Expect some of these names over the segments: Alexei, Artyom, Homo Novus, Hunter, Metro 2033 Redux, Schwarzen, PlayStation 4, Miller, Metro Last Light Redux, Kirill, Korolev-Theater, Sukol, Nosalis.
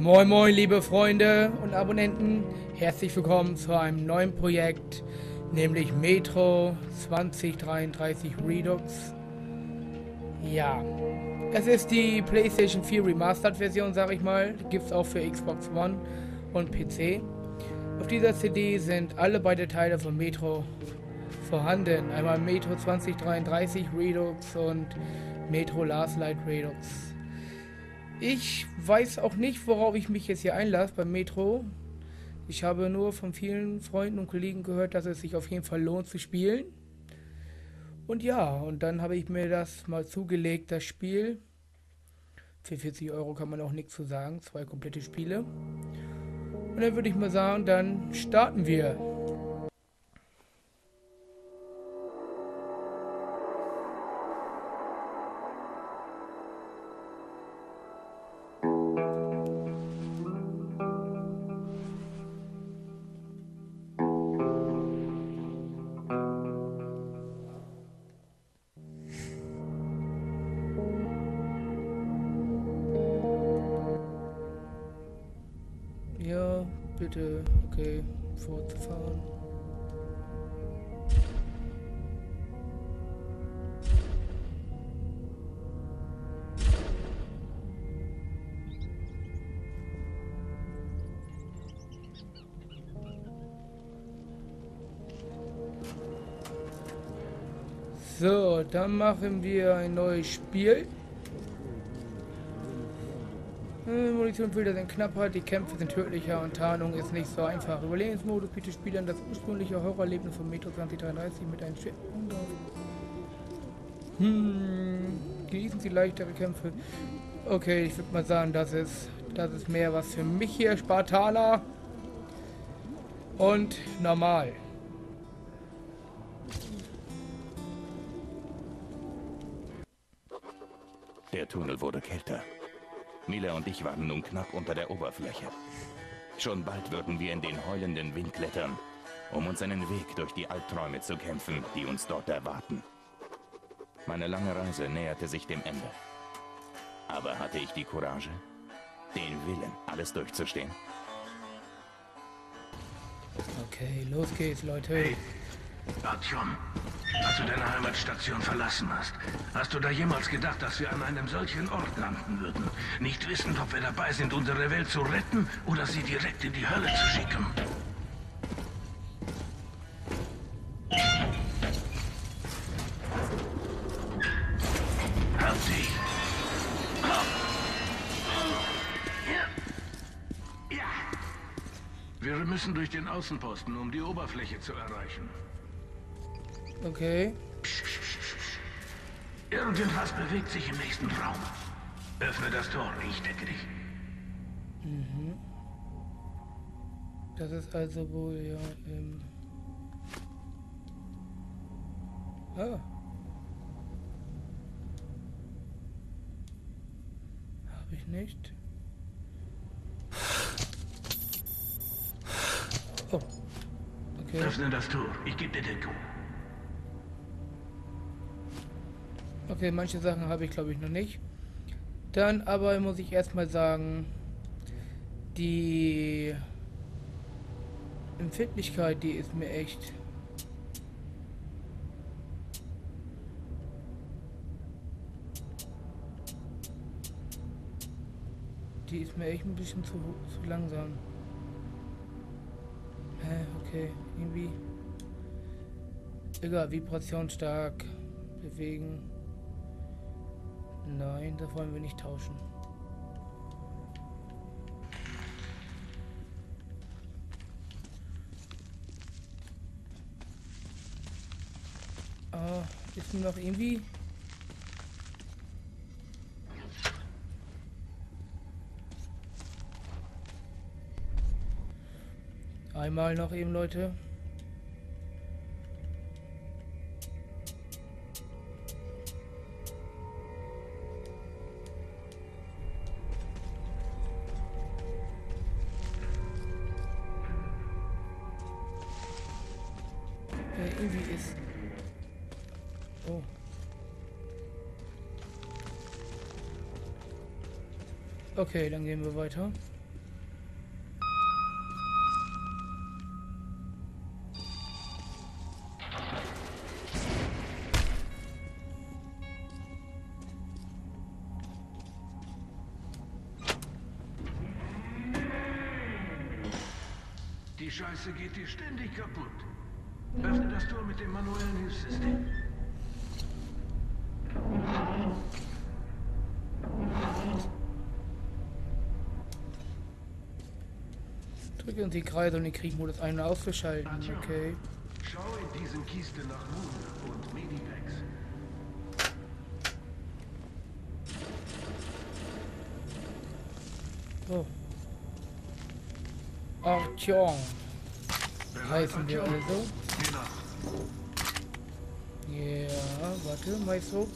Moin moin liebe Freunde und Abonnenten, herzlich willkommen zu einem neuen Projekt, nämlich Metro 2033 Redux. Ja, es ist die PlayStation 4 Remastered Version, sag ich mal, gibt es auch für Xbox One und PC. Auf dieser CD sind alle beide Teile von Metro vorhanden, einmal Metro 2033 Redux und Metro Last Light Redux. Ich weiß auch nicht, worauf ich mich jetzt hier einlasse beim Metro. Ich habe nur von vielen Freunden und Kollegen gehört, dass es sich auf jeden Fall lohnt zu spielen. Und ja, und dann habe ich mir das mal zugelegt, das Spiel. Für 40 € kann man auch nichts zu sagen, zwei komplette Spiele. Und dann würde ich mal sagen, dann starten wir. Bitte, okay, fortfahren. So, dann machen wir ein neues Spiel. Munitionsfilter sind knapper, die Kämpfe sind tödlicher und Tarnung ist nicht so einfach. Überlebensmodus bietet Spielern das ursprüngliche Horrorerlebnis von Metro 2033 mit einem Schiff. Genießen Sie leichtere Kämpfe. Okay, ich würde mal sagen, das ist mehr was für mich hier, Spartaner und normal. Der Tunnel wurde kälter. Miller und ich waren nun knapp unter der Oberfläche. Schon bald würden wir in den heulenden Wind klettern, um uns einen Weg durch die Albträume zu kämpfen, die uns dort erwarten. Meine lange Reise näherte sich dem Ende. Aber hatte ich die Courage, den Willen, alles durchzustehen? Okay, los geht's, Leute. Hey, Artyom, als du deine Heimatstation verlassen hast, hast du da jemals gedacht, dass wir an einem solchen Ort landen würden? Nicht wissend, ob wir dabei sind, unsere Welt zu retten oder sie direkt in die Hölle zu schicken. Wir müssen durch den Außenposten, um die Oberfläche zu erreichen. Okay. Irgendwas bewegt sich im nächsten Raum. Öffne das Tor, ich decke dich. Mhm. Das ist also wohl ja im... Ah. Hab ich nicht. Oh. Okay. Öffne das Tor, ich gebe dir Deckung. Okay, manche Sachen habe ich glaube ich noch nicht. Dann aber muss ich erstmal sagen, die Empfindlichkeit, die ist mir echt. Die ist mir echt ein bisschen zu langsam. Okay, irgendwie. Egal, Vibration stark. Bewegen. Nein, das wollen wir nicht tauschen. Ah, ist noch irgendwie... Einmal noch eben, Leute. Irgendwie ist... Oh. Okay, dann gehen wir weiter. Scheiße geht dir ständig kaputt. Öffne das Tor mit dem manuellen Hilfssystem. Drücke und die Kreide und den Kriegmodus ein- und auszuschalten. Okay. Schau in diesen Kiste nach Moon und Medivacs. Oh. Artyom. Heißen wir also. Ja, yeah, warte, mal so.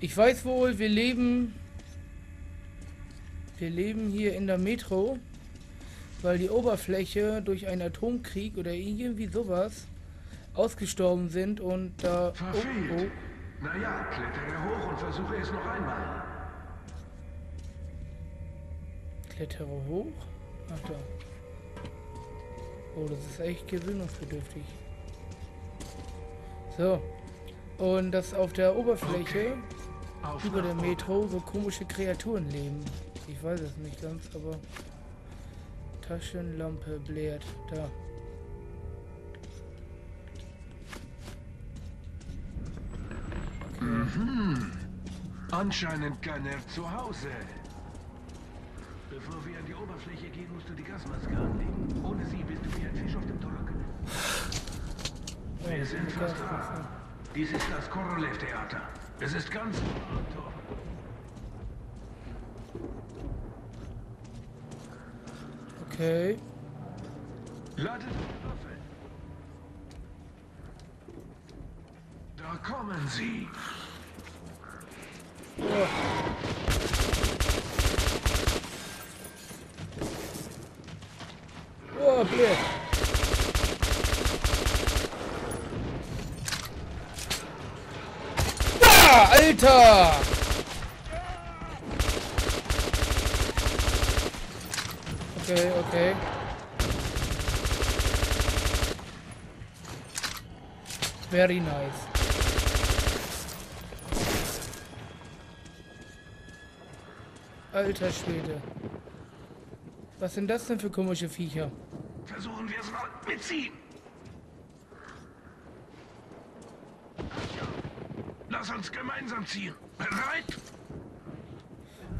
Ich weiß wohl, wir leben hier in der Metro, weil die Oberfläche durch einen Atomkrieg oder irgendwie sowas ausgestorben sind und da... Verfehlt. Naja, klettere hoch und versuche es noch einmal. Klettere hoch? Ach da. Oh, das ist echt gewöhnungsbedürftig. So. Und dass auf der Oberfläche... Okay. Über der Metro so komische Kreaturen leben. Ich weiß es nicht ganz, aber... Taschenlampe blärt. Da. Okay. Mhm. Anscheinend keiner zu Hause. Bevor wir an die Oberfläche gehen, musst du die Gasmaske anlegen. Ohne sie bist du wie ein Fisch auf dem Torkel. Oh, wir sind fast da. Dies ist das Korolev-Theater. Es ist ganz... Okay. Ladet die Waffe. Da kommen sie. Oh. Oh, blöd. Ah, Alter! Okay, okay. Very nice. Alter Schwede. Was sind das denn für komische Viecher? Versuchen wir es mal mit sie. Lass uns gemeinsam ziehen. Bereit?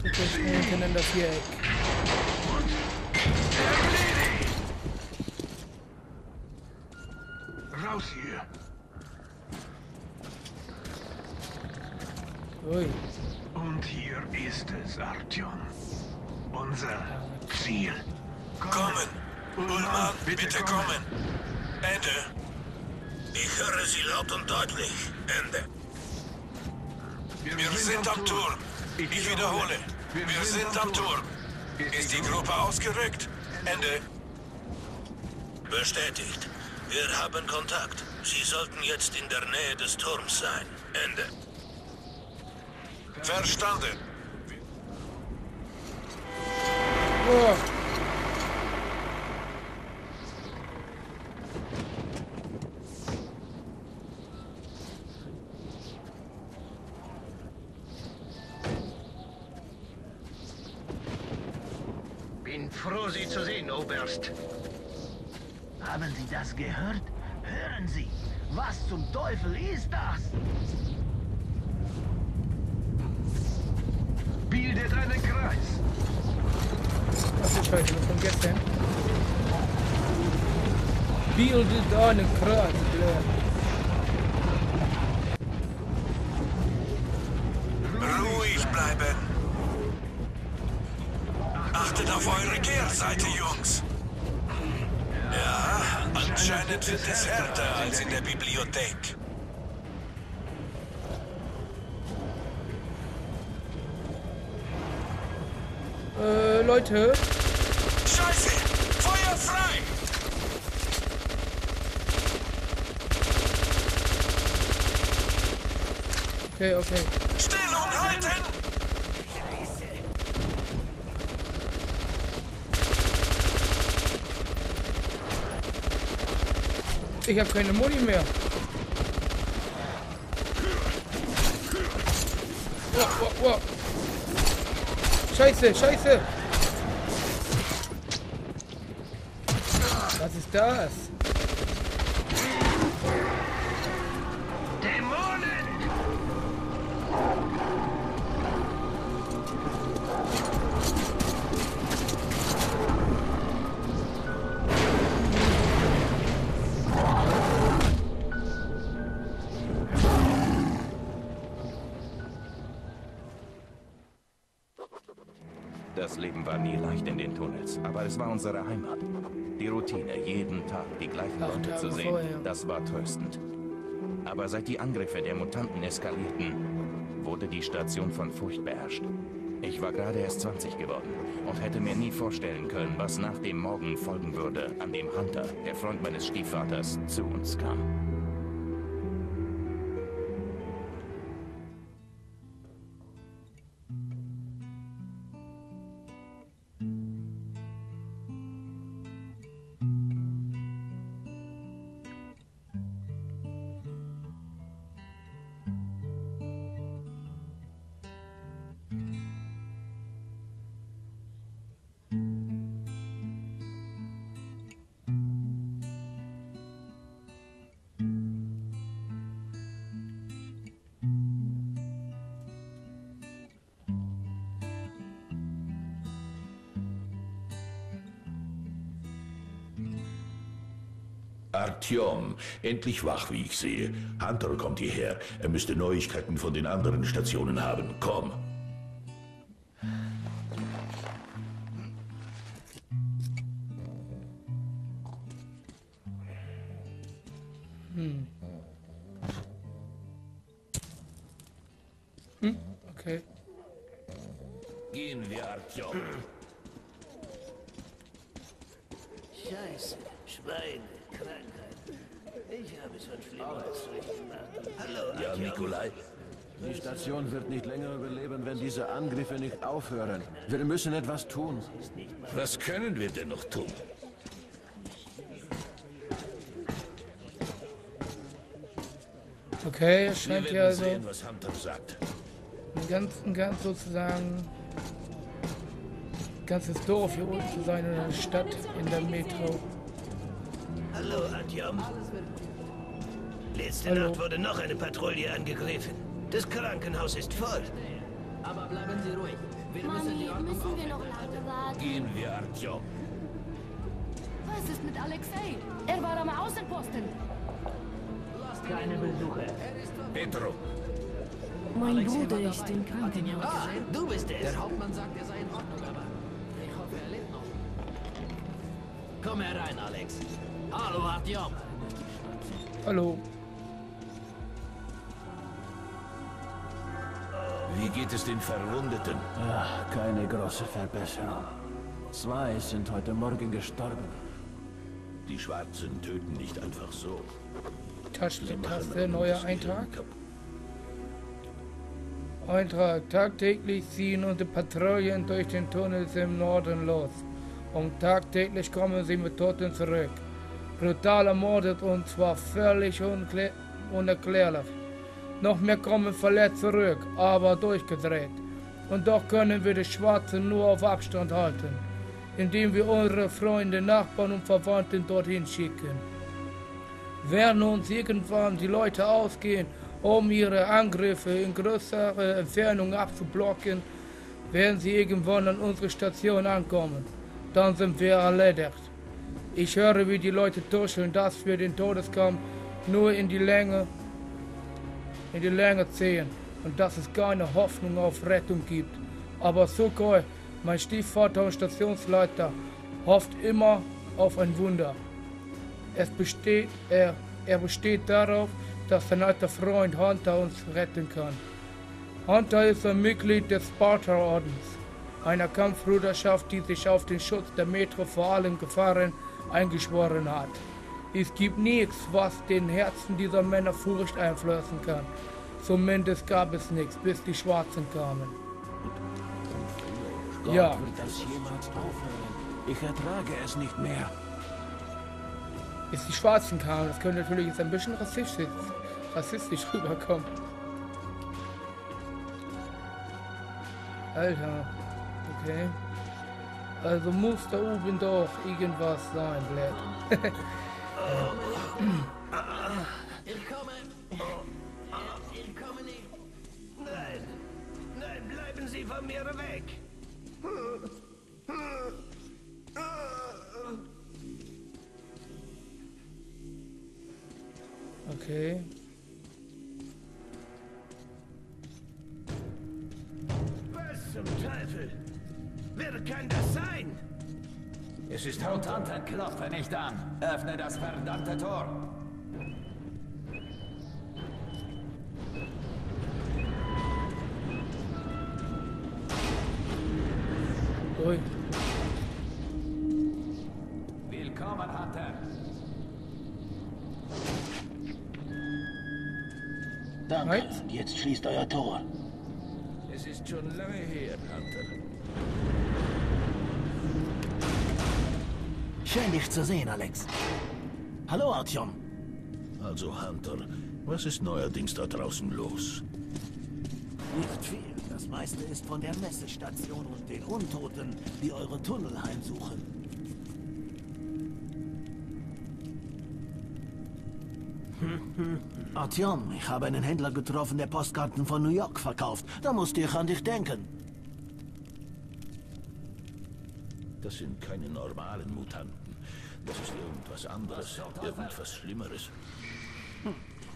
Das ist ein miteinander Viereck. Raus hier. Ui. Und hier ist es, Artyom. Unser Ziel. Kommen. Ullmann, bitte kommen. Ende. Ich höre Sie laut und deutlich. Ende. Wir sind am Turm. Ich wiederhole. Wir sind am Turm. Ist die Gruppe ausgerückt? Ende. Bestätigt. Wir haben Kontakt. Sie sollten jetzt in der Nähe des Turms sein. Ende. Verstanden. Oh. Froh, Sie zu sehen, Oberst. Haben Sie das gehört? Hören Sie! Was zum Teufel ist das? Bildet einen Kreis! Was ist heute von gestern? Bildet einen Kreis, Ruhig bleiben! Achtet auf eure Kehrseite, Jungs. Ja, anscheinend wird es härter als in der Bibliothek. Leute. Scheiße! Feuer frei! Okay, okay. Stellung halten! ich habe keine Muni mehr. Oh, oh, oh. Scheiße, scheiße. Was ist das? Das Leben war nie leicht in den Tunnels, aber es war unsere Heimat. Die Routine, jeden Tag die gleichen Leute zu sehen, das war tröstend. Aber seit die Angriffe der Mutanten eskalierten, wurde die Station von Furcht beherrscht. Ich war gerade erst 20 geworden und hätte mir nie vorstellen können, was nach dem Morgen folgen würde, an dem Hunter, der Freund meines Stiefvaters, zu uns kam. Artyom, endlich wach, wie ich sehe. Hunter kommt hierher. Er müsste Neuigkeiten von den anderen Stationen haben. Komm. Okay. Gehen wir, Artyom. Scheiße, Schweine. Ich habe schon Schlimmeres gemacht. Hallo, ja, Nikolai. Die Station wird nicht länger überleben, wenn diese Angriffe nicht aufhören. Wir müssen etwas tun. Was können wir denn noch tun? Okay, es scheint ja also sehen, was Hunter sagt. Ganz sozusagen ganzes Dorf hier unten zu sein, in der Stadt, in der Metro. Hallo, Artyom. Letzte Nacht wurde noch eine Patrouille angegriffen. Das Krankenhaus ist voll. Aber bleiben Sie ruhig. Wir müssen wir noch lange warten. Gehen wir, Artyom. Was ist mit Alexei? Er war am Außenposten. Keine Besuche. Petro. Mein Alexei Bruder ist im Krankenhaus. Ah, du bist es. Der Hauptmann sagt, er sei in Ordnung, aber ich hoffe, er lebt noch. Komm herein, Alex. Hallo, Artyom. Hallo. Wie geht es den Verwundeten? Ach, keine große Verbesserung. 2 sind heute Morgen gestorben. Die Schwarzen töten nicht einfach so. Taste, neuer Eintrag. Eintrag. Tagtäglich ziehen unsere Patrouillen durch den Tunnel im Norden los. Und tagtäglich kommen sie mit Toten zurück. Brutal ermordet und zwar völlig unerklärlich. Noch mehr kommen verletzt zurück, aber durchgedreht. Und doch können wir die Schwarzen nur auf Abstand halten, indem wir unsere Freunde, Nachbarn und Verwandten dorthin schicken. Werden uns irgendwann die Leute ausgehen, um ihre Angriffe in größere Entfernung abzublocken, werden sie irgendwann an unsere Station ankommen. Dann sind wir erledigt. Ich höre, wie die Leute tuscheln, dass wir den Todeskampf nur in die Länge ziehen und dass es keine Hoffnung auf Rettung gibt. Aber Sukol, mein Stiefvater und Stationsleiter, hofft immer auf ein Wunder. Er besteht darauf, dass sein alter Freund Hunter uns retten kann. Hunter ist ein Mitglied des Sparta-Ordens, einer Kampfbruderschaft, die sich auf den Schutz der Metro vor allen Gefahren eingeschworen hat. Es gibt nichts, was den Herzen dieser Männer Furcht einflößen kann. Zumindest gab es nichts, bis die Schwarzen kamen. Gott, ja. Wird das jemals aufhören? Ich ertrage es nicht mehr. ist die schwarzen Karre. Das könnte natürlich jetzt ein bisschen rassistisch rüberkommen. Alter. Okay. Also muss da oben doch irgendwas sein, Blatt. Ich komme. Ich komme nicht. Nein. Nein, bleiben Sie von mir weg. Okay. Was zum Teufel? Wer kann das sein? Es ist Hunter, klopfe nicht an. Öffne das verdammte Tor. Ui. Willkommen, Hunter. Danke. Jetzt schließt euer Tor. Es ist schon lange her, Hunter. Schön, dich zu sehen, Alex. Hallo, Artyom. Also, Hunter, was ist neuerdings da draußen los? Nicht viel. Das meiste ist von der Messestation und den Untoten, die eure Tunnel heimsuchen. Artyom, ich habe einen Händler getroffen, der Postkarten von New York verkauft. Da musste ich an dich denken. Das sind keine normalen Mutanten. Das ist irgendwas anderes, irgendwas Schlimmeres.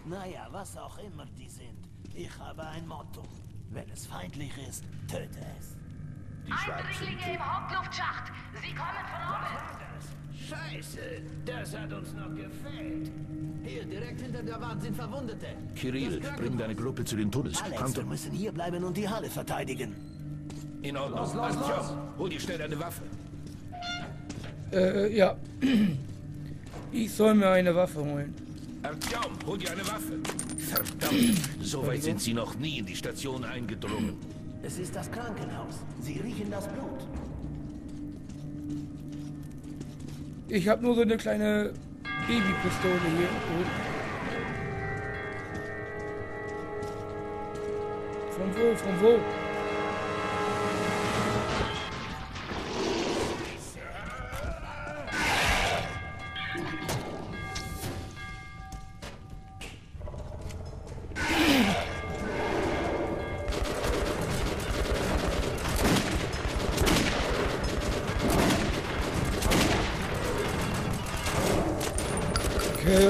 Naja, was auch immer die sind. Ich habe ein Motto. Wenn es feindlich ist, töte es. Die Eindringlinge im Hauptluftschacht. Sie kommen von oben. Scheiße, das hat uns noch gefehlt. Hier, direkt hinter der Wand sind Verwundete. Kirill, bring deine Gruppe zu den Todeskanten. Alex, wir müssen hier bleiben und die Halle verteidigen. In Ordnung. Los. Hol dir schnell eine Waffe. Ja. Ich soll mir eine Waffe holen. Artyom, hol dir eine Waffe. Verdammt, so weit sind sie noch nie in die Station eingedrungen. Es ist das Krankenhaus. Sie riechen das Blut. Ich habe nur so eine kleine Babypistole hier. Von wo, von wo?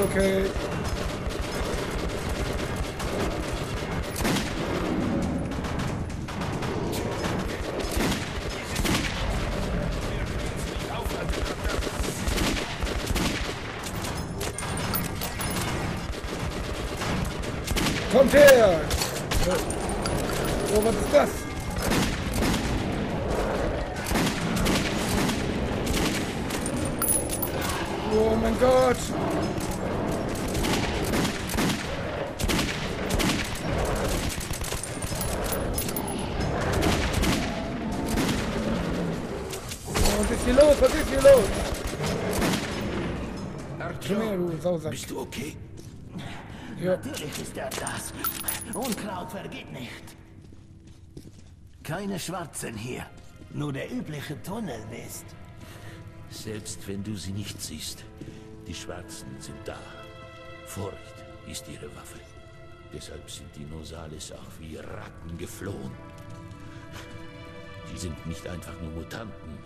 Okay. Kommt her! Oh, was ist das? Oh mein Gott! Was ist hier los? Artyom, bist du okay? Ja. Natürlich ist das. Unkraut vergeht nicht. Keine Schwarzen hier. Nur der übliche Tunnelmist. Selbst wenn du sie nicht siehst, die Schwarzen sind da. Furcht ist ihre Waffe. Deshalb sind die Nosalis auch wie Ratten geflohen. Die sind nicht einfach nur Mutanten.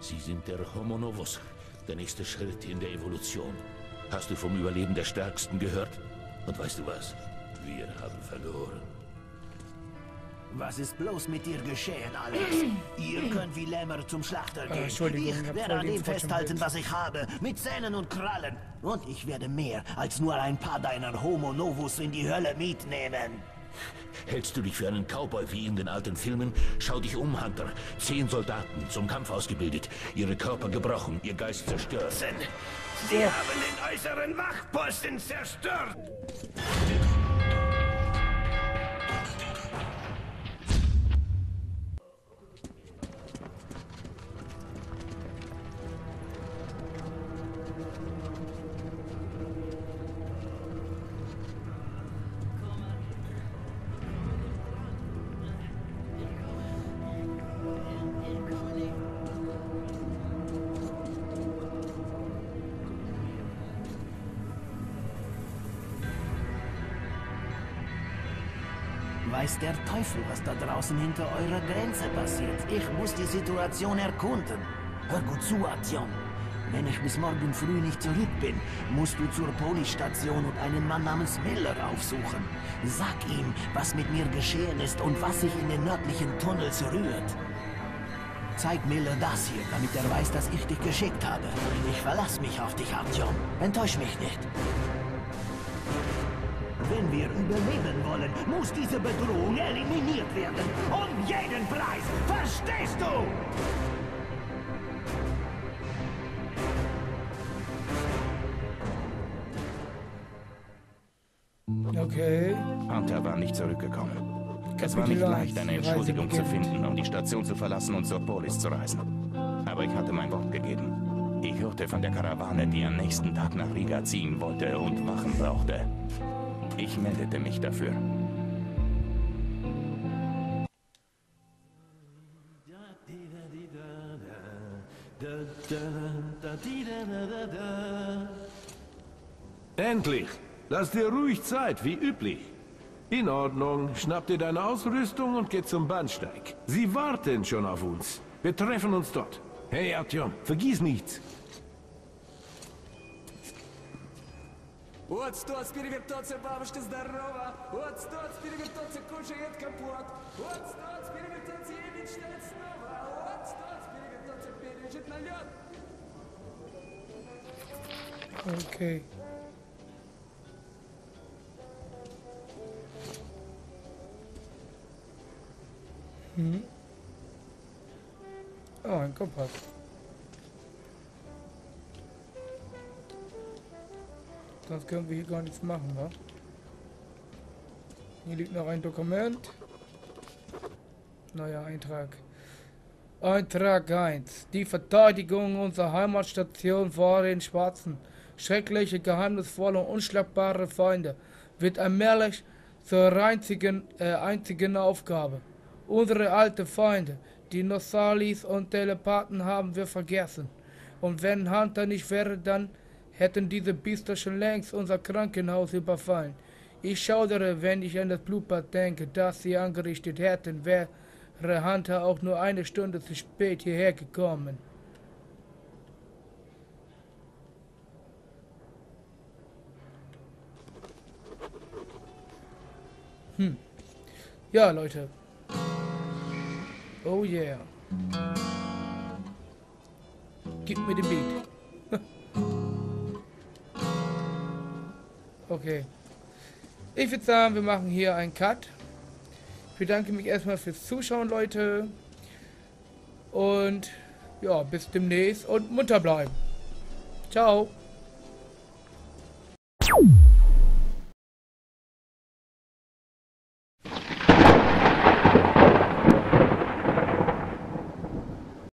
Sie sind der Homo Novus, der nächste Schritt in der Evolution. Hast du vom Überleben der Stärksten gehört? Und weißt du was? Wir haben verloren. Was ist bloß mit dir geschehen, Alex? Ihr könnt wie Lämmer zum Schlachter gehen. Ich werde an dem festhalten, was ich habe, mit Zähnen und Krallen. Und ich werde mehr als nur ein paar deiner Homo Novus in die Hölle mitnehmen. Hältst du dich für einen Cowboy wie in den alten Filmen? Schau dich um, Hunter. 10 Soldaten, zum Kampf ausgebildet. Ihre Körper gebrochen, ihr Geist zerstört. Sie haben den äußeren Wachposten zerstört! weiß der Teufel, was da draußen hinter eurer Grenze passiert. Ich muss die Situation erkunden. Hör gut zu, Artyom. Wenn ich bis morgen früh nicht zurück bin, musst du zur Polizeistation und einen Mann namens Miller aufsuchen. Sag ihm, was mit mir geschehen ist und was sich in den nördlichen Tunnels rührt. Zeig Miller das hier, damit er weiß, dass ich dich geschickt habe. Ich verlasse mich auf dich, Artyom. Enttäusch mich nicht. Wenn wir überleben wollen, muss diese Bedrohung eliminiert werden. Um jeden Preis! Verstehst du? Okay. Hunter war nicht zurückgekommen. Es war nicht leicht, eine Entschuldigung zu finden, um die Station zu verlassen und zur Polis zu reisen. Aber ich hatte mein Wort gegeben. Ich hörte von der Karawane, die am nächsten Tag nach Riga ziehen wollte und Wachen brauchte. Ich meldete mich dafür. Endlich! Lass dir ruhig Zeit, wie üblich. In Ordnung, schnapp dir deine Ausrüstung und geh zum Bahnsteig. Sie warten schon auf uns. Wir treffen uns dort. Hey, Artyom, vergiss nichts. Okay. Hm. Ah, ein Kompass. Sonst können wir hier gar nichts machen, wa? Hier liegt noch ein Dokument. Neuer Eintrag. Eintrag 1. Die Verteidigung unserer Heimatstation vor den Schwarzen. Schreckliche, geheimnisvolle und unschlagbare Feinde. Wird allmählich zur einzigen Aufgabe. Unsere alten Feinde, die Nosalis und Telepathen, haben wir vergessen. Und wenn Hunter nicht wäre, dann hätten diese Biester schon längst unser Krankenhaus überfallen. Ich schaudere, wenn ich an das Blutbad denke, das sie angerichtet hätten, wäre Hunter auch nur eine Stunde zu spät hierher gekommen. Hm. Ja, Leute. Oh yeah. Gib mir den Beat. Okay. Ich würde sagen, wir machen hier einen Cut. Ich bedanke mich erstmal fürs Zuschauen, Leute. Und ja, bis demnächst und munter bleiben. Ciao.